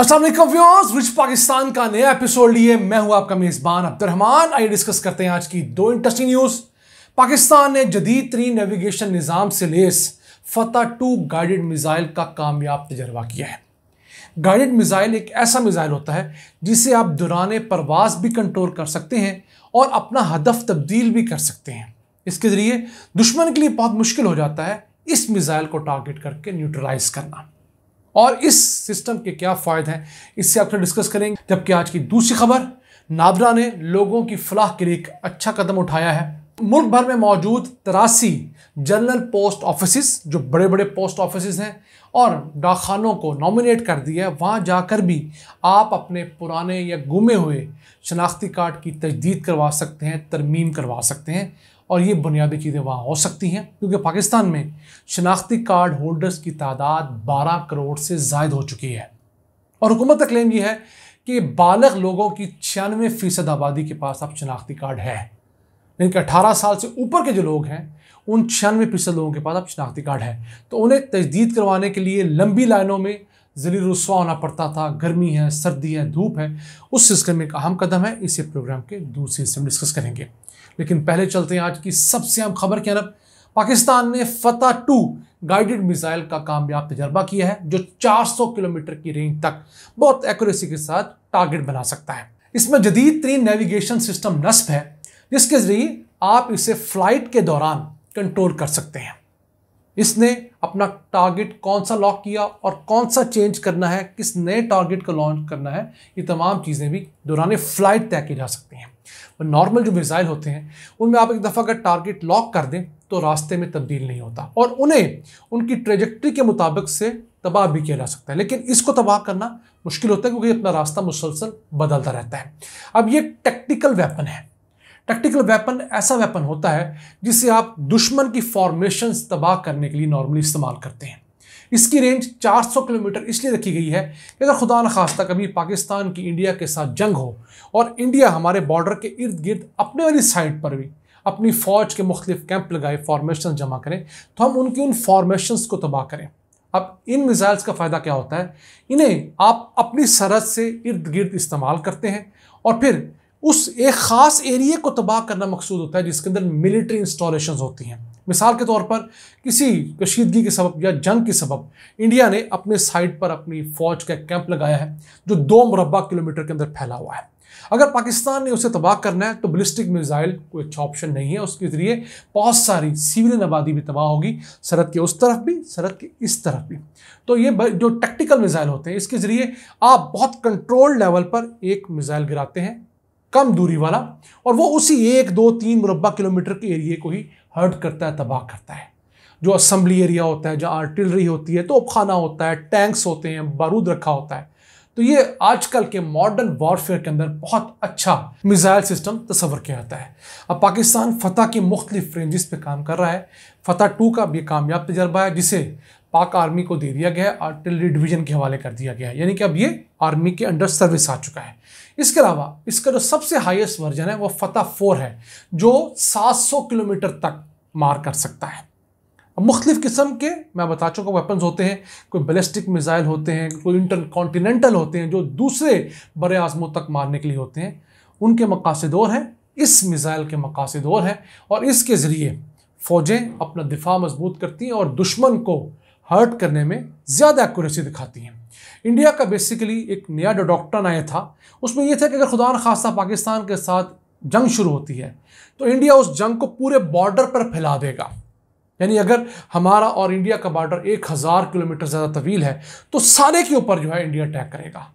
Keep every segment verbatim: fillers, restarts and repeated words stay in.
अस्सलाम वालेकुम viewers, rich Pakistan का नया एपिसोड लिए मैं हूं आपका मेज़बान अब्दुल रहमान। आइए डिस्कस करते हैं आज की दो इंटरेस्टिंग न्यूज़। पाकिस्तान ने जदीद तरीन नेविगेशन निज़ाम से लेस फतह टू गाइडेड मिज़ाइल का कामयाब तजर्बा किया है। गाइडेड मिज़ाइल एक ऐसा मिज़ाइल होता है जिसे आप दौरान परवाज भी कंट्रोल कर सकते हैं और अपना हदफ तब्दील भी कर सकते हैं। इसके ज़रिए दुश्मन के लिए बहुत मुश्किल हो जाता है इस मिज़ाइल को टारगेट करके न्यूट्रलाइज करना। और इस सिस्टम के क्या फ़ायदे हैं इससे आपसे डिस्कस करेंगे। जबकि आज की दूसरी खबर, नादरा ने लोगों की फलाह के लिए एक अच्छा कदम उठाया है। मुल्क भर में मौजूद तिरासी जनरल पोस्ट ऑफिस, जो बड़े बड़े पोस्ट ऑफिस हैं, और डाकखानों को नॉमिनेट कर दिया है। वहाँ जाकर भी आप अपने पुराने या गुमे हुए शनाख्ती कार्ड की तजदीद करवा सकते हैं, तरमीम करवा सकते हैं, और ये बुनियादी चीज़ें वहाँ हो सकती हैं। क्योंकि पाकिस्तान में शनाख्ती कार्ड होल्डर्स की तादाद बारह करोड़ से ज़ायद हो चुकी है और हुकूमत का क्लेम ये है कि बालग लोगों की छियानवे फ़ीसद आबादी के पास अब शनाख्ती कार्ड है, लेकिन अठारह साल से ऊपर के जो लोग हैं उन छियानवे फ़ीसद लोगों के पास अब शनाख्ती कार्ड है। तो उन्हें तजदीद करवाने के लिए लंबी लाइनों में ज़लील रुस्वा होना पड़ता था। गर्मी है, सर्दी है, धूप है, उस सिस्टम में एक अहम कदम है। इसे प्रोग्राम के दूसरे हिस्से में डिस्कस करेंगे, लेकिन पहले चलते हैं आज की सबसे अहम खबर की तरफ। पाकिस्तान ने फतह टू गाइडेड मिज़ाइल का कामयाब तजर्बा किया है, जो चार सौ किलोमीटर की रेंज तक बहुत एक्यूरेसी के साथ टारगेट बना सकता है। इसमें जदीद तरीन नेविगेशन सिस्टम नस्ब है, जिसके ज़रिए आप इसे फ्लाइट के दौरान कंट्रोल कर सकते हैं। इसने अपना टारगेट कौन सा लॉक किया और कौन सा चेंज करना है, किस नए टारगेट को लॉन्च करना है, ये तमाम चीज़ें भी दौरान फ्लाइट तय की जा सकती हैं। नॉर्मल जो मिज़ाइल होते हैं उनमें आप एक दफ़ा अगर टारगेट लॉक कर दें तो रास्ते में तब्दील नहीं होता और उन्हें उनकी ट्रेजेक्ट्री के मुताबिक से तबाह भी किया जा सकता है, लेकिन इसको तबाह करना मुश्किल होता है क्योंकि अपना रास्ता मुसलसल बदलता रहता है। अब ये टैक्टिकल वेपन है। टैक्टिकल वेपन ऐसा वेपन होता है जिसे आप दुश्मन की फॉर्मेशंस तबाह करने के लिए नॉर्मली इस्तेमाल करते हैं। इसकी रेंज चार सौ किलोमीटर इसलिए रखी गई है कि अगर खुदा न खास्ता कभी पाकिस्तान की इंडिया के साथ जंग हो और इंडिया हमारे बॉर्डर के इर्द गिर्द अपने वाली साइड पर भी अपनी फ़ौज के मुख्तलिफ कैंप लगाए, फॉर्मेशन जमा करें, तो हम उनकी उन फॉर्मेशंस को तबाह करें। अब इन मिज़ाइल्स का फ़ायदा क्या होता है, इन्हें आप अपनी सरहद से इर्द गिर्द इस्तेमाल करते हैं और फिर उस एक ख़ास एरिए को तबाह करना मकसूद होता है जिसके अंदर मिलिट्री इंस्टॉलेशन होती हैं। मिसाल के तौर पर किसी कशीदगी के सबब या जंग के सबब इंडिया ने अपने साइड पर अपनी फ़ौज का कैंप लगाया है जो दो मुरबा किलोमीटर के अंदर फैला हुआ है। अगर पाकिस्तान ने उसे तबाह करना है तो बलिस्टिक मिज़ाइल कोई अच्छा ऑप्शन नहीं है। उसके ज़रिए बहुत सारी सिविलियन आबादी भी तबाह होगी, सरहद के उस तरफ भी, सरहद के इस तरफ भी। तो ये जो टैक्टिकल मिज़ाइल होते हैं इसके ज़रिए आप बहुत कंट्रोल लेवल पर एक मिज़ाइल गिराते हैं, कम दूरी वाला, और वो उसी एक दो तीन मुरबा किलोमीटर के एरिए को ही हर्ट करता है, तबाह करता है। जो असम्बली एरिया होता है, जहाँ आर्टिलरी होती है, तोपखाना होता है, टैंक्स होते हैं, बारूद रखा होता है। तो ये आजकल के मॉडर्न वॉरफेयर के अंदर बहुत अच्छा मिज़ाइल सिस्टम तस्वर किया जाता है। अब पाकिस्तान फतह की मुख्तलिफ रेंजेस पे काम कर रहा है। फतह टू का भी कामयाब तजर्बा है जिसे पाक आर्मी को दे दिया गया है, आर्टिलरी डिवीज़न के हवाले कर दिया गया है, यानी कि अब ये आर्मी के अंडर सर्विस आ चुका है। इसके अलावा इसका जो सबसे हाईएस्ट वर्जन है वो फतह फोर है, जो सात सौ किलोमीटर तक मार कर सकता है। अब मुख्तलिफ़ किस्म के, मैं बता चुका, वेपन्स होते हैं, कोई बैलिस्टिक मिज़ाइल होते हैं, कोई इंटर कॉन्टीनेंटल होते हैं जो दूसरे बड़े आज़मों तक मारने के लिए होते हैं। उनके मकासद और हैं, इस मिज़ाइल के मकासद और हैं, और इसके ज़रिए फ़ौजें अपना दिफा मजबूत करती हैं और दुश्मन को हर्ट करने में ज़्यादा एक्यूरेसी दिखाती हैं। इंडिया का बेसिकली एक नया जो डॉक्ट्रिन आया था उसमें यह था कि अगर खुदा न खास्ता पाकिस्तान के साथ जंग शुरू होती है तो इंडिया उस जंग को पूरे बॉर्डर पर फैला देगा। यानी अगर हमारा और इंडिया का बॉर्डर एक हज़ार किलोमीटर ज़्यादा तवील है तो सारे के ऊपर जो है इंडिया अटैक करेगा।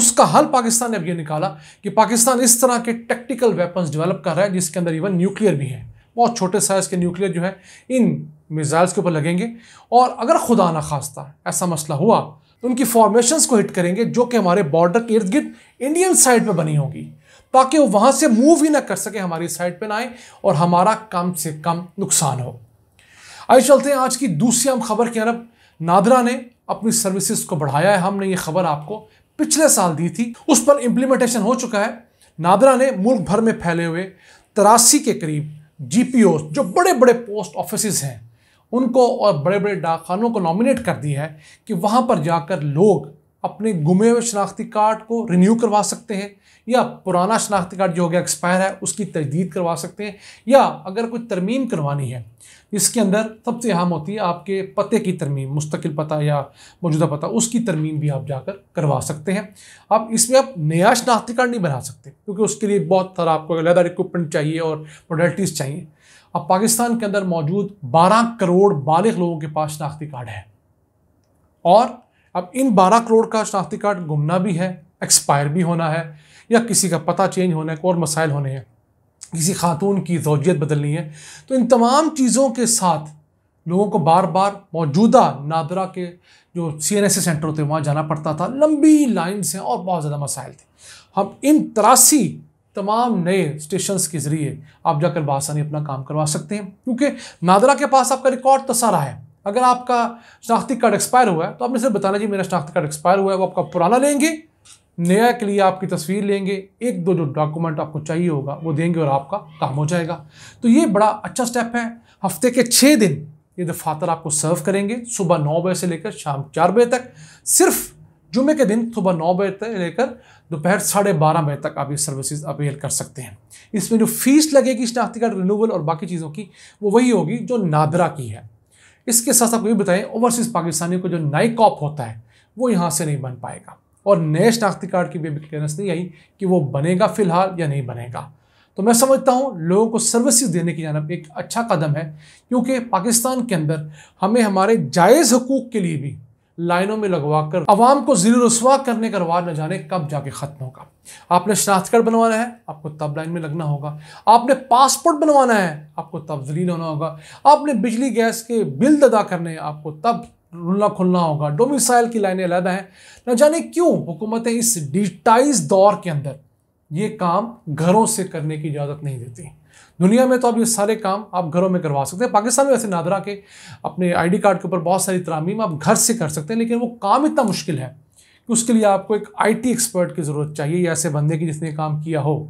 उसका हल पाकिस्तान ने अब ये निकाला कि पाकिस्तान इस तरह के टैक्टिकल वेपन्स डेवलप कर रहा है जिसके अंदर इवन न्यूक्लियर भी है। बहुत छोटे साइज़ के न्यूक्लियर जो है इन मिज़ाइल्स के ऊपर लगेंगे और अगर खुदा न खास्ता ऐसा मसला हुआ तो उनकी फॉर्मेशंस को हिट करेंगे जो कि हमारे बॉर्डर के इर्द गिर्द इंडियन साइड पर बनी होगी, ताकि वो वहाँ से मूव ही ना कर सके, हमारी साइड पर ना आए और हमारा कम से कम नुकसान हो। आइए चलते हैं आज की दूसरी अहम खबर की तरफ। नादरा ने अपनी सर्विसेज को बढ़ाया है। हमने ये खबर आपको पिछले साल दी थी, उस पर इम्प्लीमेंटेशन हो चुका है। नादरा ने मुल्क भर में फैले हुए तिरासी के करीब जी पी ओस, जो बड़े बड़े पोस्ट ऑफिस हैं, उनको और बड़े बड़े डाकखानों को नॉमिनेट कर दिया है कि वहाँ पर जाकर लोग अपने गुमे हुए शनाख्ती कार्ड को रिन्यू करवा सकते हैं, या पुराना शनाख्ती कार्ड जो हो गया एक्सपायर है उसकी तजदीद करवा सकते हैं, या अगर कोई तरमीम करवानी है इसके अंदर सबसे अहम होती है आपके पते की तरमीम, मुस्तकिल पता या मौजूदा पता, उसकी तरमीम भी आप जाकर करवा सकते हैं। आप इसमें आप नया शनाख्ती कार्ड नहीं बना सकते क्योंकि उसके लिए बहुत सारा आपको अलग इक्विपमेंट चाहिए और मॉडलिटीज़ चाहिए। अब पाकिस्तान के अंदर मौजूद बारह करोड़ बालिग लोगों के पास शनाख्ती कार्ड है, और अब इन बारह करोड़ का शनाख्ती कार्ड गुमना भी है, एक्सपायर भी होना है, या किसी का पता चेंज होना है, और मसाइल होने हैं, किसी खातून की ज़ौजियत बदलनी है। तो इन तमाम चीज़ों के साथ लोगों को बार बार मौजूदा नादरा के जो सी एन एस सेंटर होते हैं वहाँ जाना पड़ता था, लंबी लाइन्स हैं और बहुत ज़्यादा मसाइल थे। हम इन तिरासी तमाम नए स्टेशंस के ज़रिए आप जाकर बआसानी अपना काम करवा सकते हैं, क्योंकि नादरा के पास आपका रिकॉर्ड तो सारा है। अगर आपका शनाख्ती कार्ड एक्सपायर हुआ है तो आपने सिर्फ बताना जी मेरा शनाख्ती कार्ड एक्सपायर हुआ है, वो आपका पुराना लेंगे, नया के लिए आपकी तस्वीर लेंगे, एक दो जो डॉक्यूमेंट आपको चाहिए होगा वो देंगे और आपका काम हो जाएगा। तो ये बड़ा अच्छा स्टेप है। हफ्ते के छः दिन ये दफातर आपको सर्व करेंगे, सुबह नौ बजे से लेकर शाम चार बजे तक। सिर्फ जुमे के दिन सुबह नौ बजे तक लेकर दोपहर साढ़े बारह बजे तक आप ये सर्विसेज अवेल कर सकते हैं। इसमें जो फीस लगेगी शनाख्ती कार्ड रिन्यूअल और बाकी चीज़ों की वो वही होगी जो नादरा की है। इसके साथ आपको ये बताएं, ओवरसीज़ पाकिस्तानियों को जो नई कॉप होता है वो यहाँ से नहीं बन पाएगा, और नए शनाख्ती कार्ड की भी क्लियरेंस नहीं आई कि वो बनेगा फ़िलहाल या नहीं बनेगा। तो मैं समझता हूँ लोगों को सर्विसेज देने की जानिब एक अच्छा कदम है, क्योंकि पाकिस्तान के अंदर हमें हमारे जायज़ हकूक़ के लिए भी लाइनों में लगवा कर आवाम को ज़िल रुस्वा करने का रवाज न जाने कब जाके ख़त्म होगा। आपने शनाख्ती कार्ड बनवाना है, आपको तब लाइन में लगना होगा। आपने पासपोर्ट बनवाना है, आपको तब ज़लील होना होगा। आपने बिजली गैस के बिल अदा करने हैं, आपको तब रुलना खुलना होगा। डोमिसाइल की लाइनें अलग हैं। न जाने क्यों हुकूमतें इस डिजिटाइज दौर के अंदर ये काम घरों से करने की इजाज़त नहीं देती। दुनिया में तो अब ये सारे काम आप घरों में करवा सकते हैं। पाकिस्तान में वैसे नादरा के अपने आईडी कार्ड के ऊपर बहुत सारी तरामीम आप घर से कर सकते हैं, लेकिन वो काम इतना मुश्किल है कि उसके लिए आपको एक आईटी एक्सपर्ट की ज़रूरत चाहिए, या ऐसे बंदे की जिसने काम किया हो।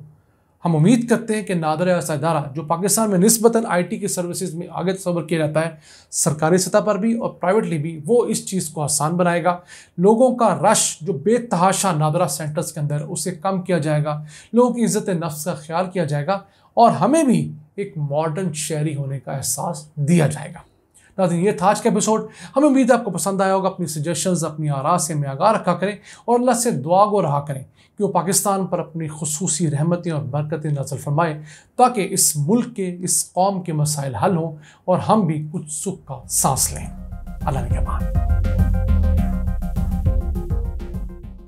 हम उम्मीद करते हैं कि नादरा ऐसा इदारा जो पाकिस्तान में निस्बतन आईटी की सर्विसेज में आगे तस्वर किया जाता है, सरकारी सतह पर भी और प्राइवेटली भी, वो इस चीज़ को आसान बनाएगा। लोगों का रश जो बेतहाशा नादरा सेंटर्स के अंदर उसे कम किया जाएगा, लोगों की इज़्ज़त नफ्स का ख्याल किया जाएगा, और हमें भी एक मॉडर्न शहरी होने का एहसास दिया जाएगा। नाज़रीन, ये था आज का एपिसोड। हमें उम्मीद है आपको पसंद आया होगा। अपनी सजेशंस, अपनी आरा से में आगाह रखा करें, और अल्लाह से दुआ गो रहा करें कि वो पाकिस्तान पर अपनी खुसूसी रहमतें और बरकतें नाज़िल फरमाए, ताकि इस मुल्क के, इस कौम के मसाइल हल हों और हम भी कुछ सुख का सांस लें। अल्लाह के हवाले।